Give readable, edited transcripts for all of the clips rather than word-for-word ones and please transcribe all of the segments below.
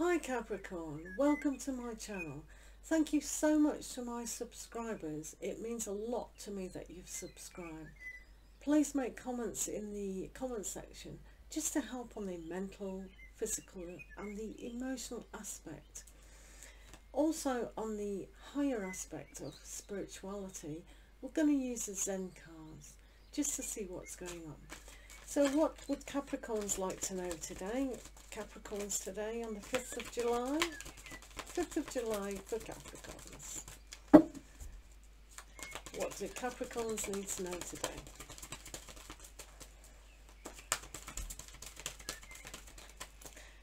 Hi Capricorn, welcome to my channel. Thank you so much to my subscribers. It means a lot to me that you've subscribed. Please make comments in the comment section just to help on the mental, physical and the emotional aspect. Also on the higher aspect of spirituality, we're going to use the Zen cards just to see what's going on. So what would Capricorns like to know today? Capricorns today on the 5th of July. 5th of July for Capricorns. What do Capricorns need to know today?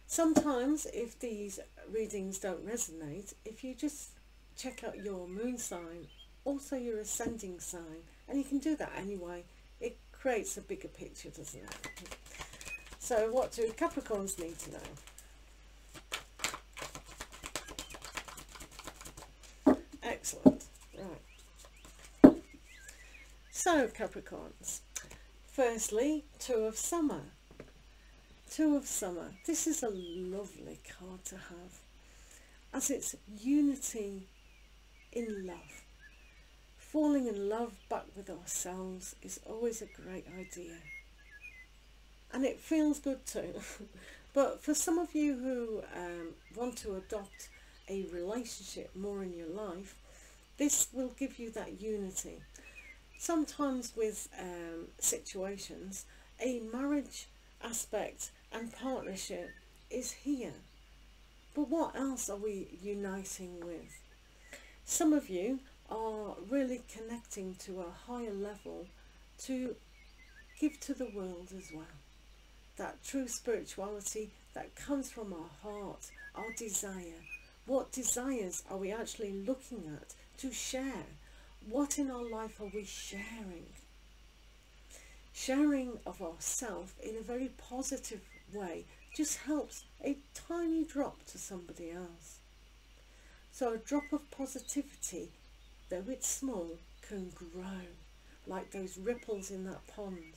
Sometimes if these readings don't resonate, if you just check out your moon sign, also your ascending sign, and you can do that anyway, it creates a bigger picture, doesn't it? So what do Capricorns need to know? Excellent. Right. So Capricorns, firstly, Two of Summer. Two of Summer. This is a lovely card to have, as it's unity in love. Falling in love back with ourselves is always a great idea. And it feels good too. But for some of you who want to adopt a relationship more in your life, this will give you that unity. Sometimes with situations, a marriage aspect and partnership is here. But what else are we uniting with? Some of you are really connecting to a higher level to give to the world as well. That true spirituality that comes from our heart, our desire. What desires are we actually looking at to share? What in our life are we sharing? Sharing of ourselves in a very positive way just helps a tiny drop to somebody else. So a drop of positivity, though it's small, can grow like those ripples in that pond.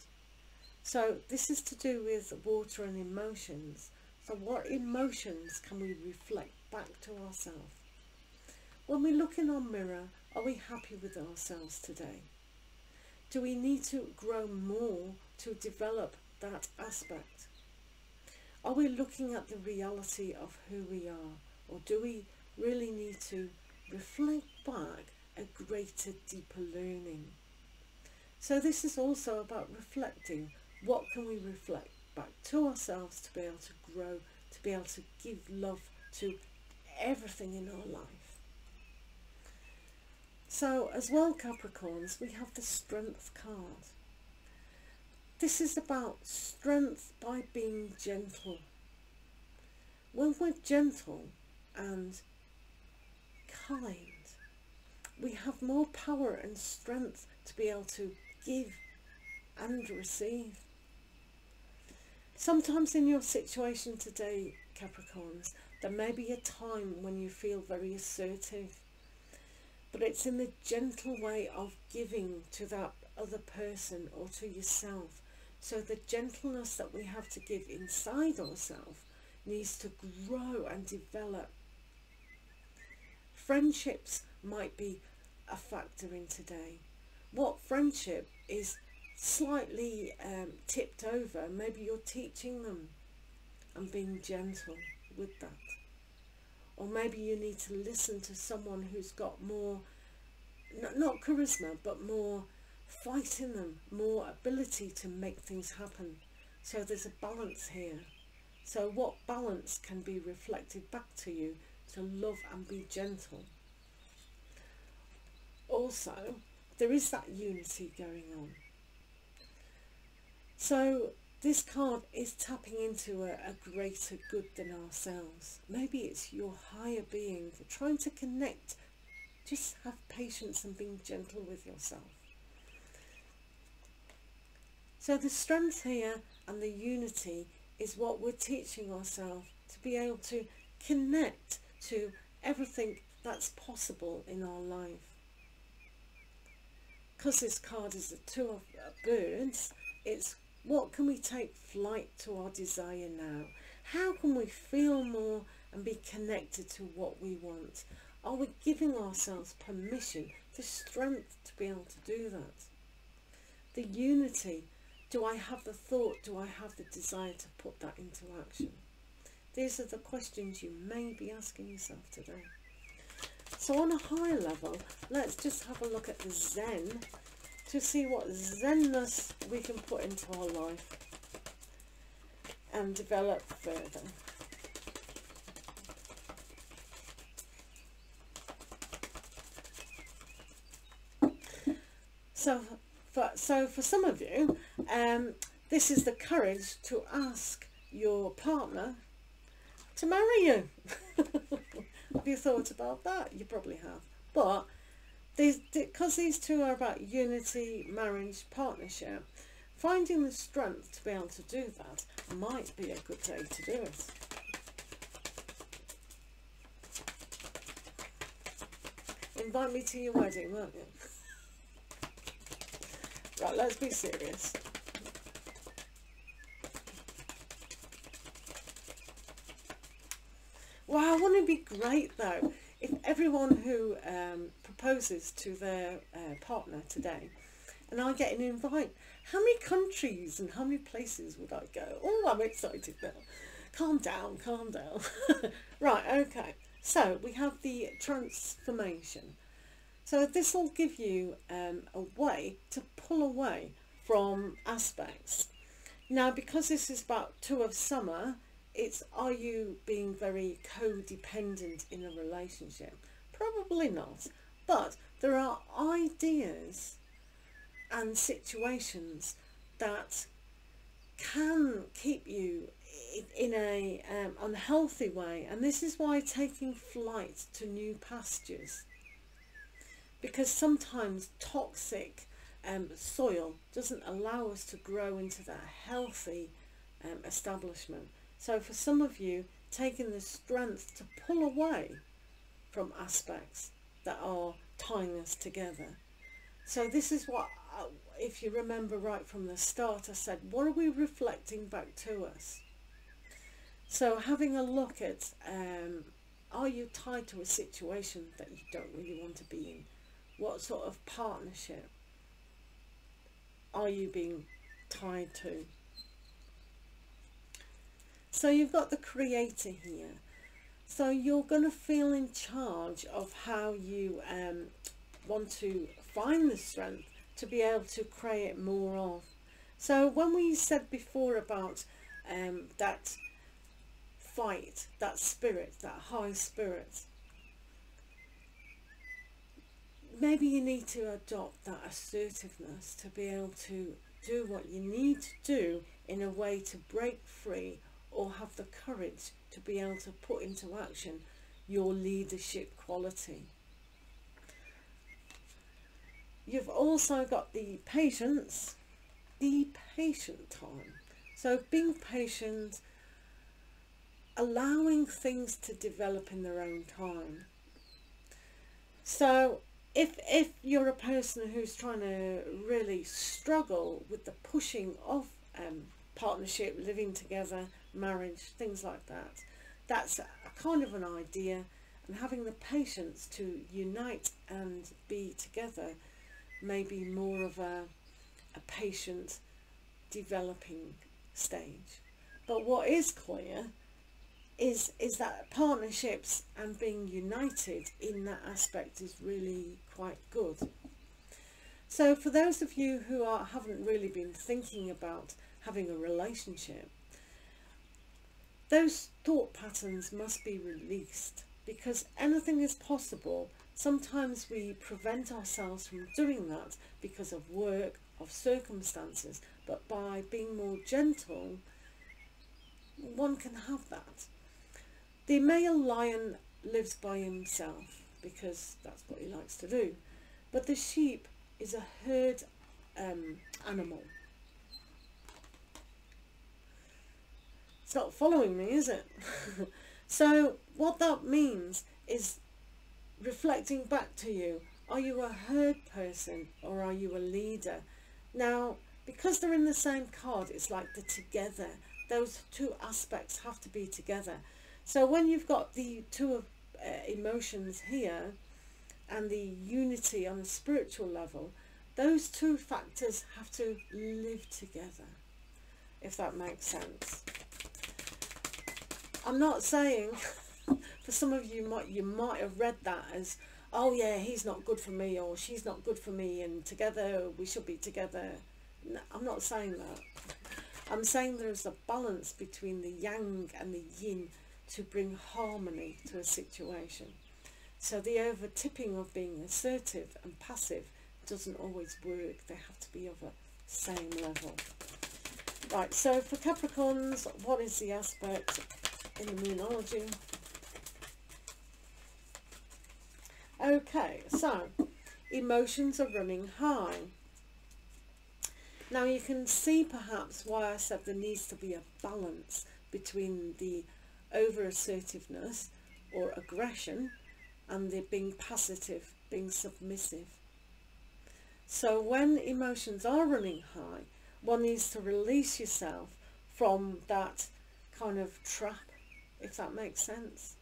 So this is to do with water and emotions. So what emotions can we reflect back to ourselves? When we look in our mirror, are we happy with ourselves today? Do we need to grow more to develop that aspect? Are we looking at the reality of who we are, or do we really need to reflect back a greater, deeper learning? So this is also about reflecting. What can we reflect back to ourselves to be able to grow, to be able to give love to everything in our life? So as well, Capricorns, we have the Strength card. This is about strength by being gentle. When we're gentle and kind, we have more power and strength to be able to give and receive. Sometimes in your situation today, Capricorns, there may be a time when you feel very assertive, but it's in the gentle way of giving to that other person or to yourself. So the gentleness that we have to give inside ourselves needs to grow and develop. Friendships might be a factor in today. What friendship is slightly tipped over, maybe you're teaching them and being gentle with that. Or maybe you need to listen to someone who's got more, not charisma, but more fight in them, more ability to make things happen. So there's a balance here. So what balance can be reflected back to you to love and be gentle? Also, there is that unity going on. So this card is tapping into a greater good than ourselves. Maybe it's your higher being trying to connect. Just have patience and being gentle with yourself. So the strength here and the unity is what we're teaching ourselves, to be able to connect to everything that's possible in our life. Because this card is the Two of Birds, it's what can we take flight to our desire now? How can we feel more and be connected to what we want. Are we giving ourselves permission, the strength to be able to do that? The unity, do I have the thought, do I have the desire to put that into action? These are the questions you may be asking yourself today. So on a higher level, let's just have a look at the Zen to see what Zenness we can put into our life and develop further. So for some of you, this is the courage to ask your partner to marry you. Have you thought about that? You probably have. But because these two are about unity, marriage, partnership, finding the strength to be able to do that might be a good day to do it. Invite me to your wedding, won't you? Right, let's be serious. Wow, wouldn't it be great though if everyone who proposes to their partner today, and I get an invite, how many countries and how many places would I go? Oh, I'm excited now. Calm down, calm down. Right, okay. So we have the transformation. So this will give you a way to pull away from aspects. Now, because this is about two of summer, it's are you being very codependent in a relationship? Probably not, but there are ideas and situations that can keep you in a unhealthy way. And this is why taking flight to new pastures, because sometimes toxic soil doesn't allow us to grow into that healthy establishment. So for some of you, taking the strength to pull away from aspects that are tying us together. So this is what, if you remember right from the start, I said, what are we reflecting back to us? So having a look at, are you tied to a situation that you don't really want to be in? What sort of partnership are you being tied to? So you've got the creator here. So you're going to feel in charge of how you want to find the strength to be able to create more of. So when we said before about that fight, that spirit, that high spirit, maybe you need to adopt that assertiveness to be able to do what you need to do in a way to break free, or have the courage to be able to put into action your leadership quality. You've also got the patience, the patient time. So being patient, allowing things to develop in their own time. So if you're a person who's trying to really struggle with the pushing of partnership, living together, marriage, things like that, that's a kind of an idea, and having the patience to unite and be together may be more of a patient developing stage. But what is clear is that partnerships and being united in that aspect is really quite good. So for those of you who haven't really been thinking about having a relationship, those thought patterns must be released, because anything is possible. Sometimes we prevent ourselves from doing that because of work, of circumstances, but by being more gentle, one can have that. The male lion lives by himself because that's what he likes to do, but the sheep is a herd animal. It's not following me, is it? So what that means is reflecting back to you, are you a herd person or are you a leader? Now, because they're in the same card, it's like they're together. Those two aspects have to be together. So when you've got the two of emotions here and the unity on a spiritual level, those two factors have to live together, if that makes sense. I'm not saying, for some of you you might have read that as, oh yeah, he's not good for me, or she's not good for me, and together we should be together. No, I'm not saying that. I'm saying there is a balance between the yang and the yin to bring harmony to a situation. So the over-tipping of being assertive and passive doesn't always work. They have to be of a same level. Right, so for Capricorns, what is the aspect in the Moonology? Okay, so emotions are running high. Now you can see perhaps why I said there needs to be a balance between the over-assertiveness or aggression and the being passive, being submissive. So when emotions are running high, one needs to release yourself from that kind of trap, if that makes sense.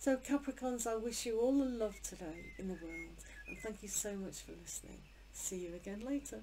So Capricorns, I wish you all the love today in the world, and thank you so much for listening. See you again later.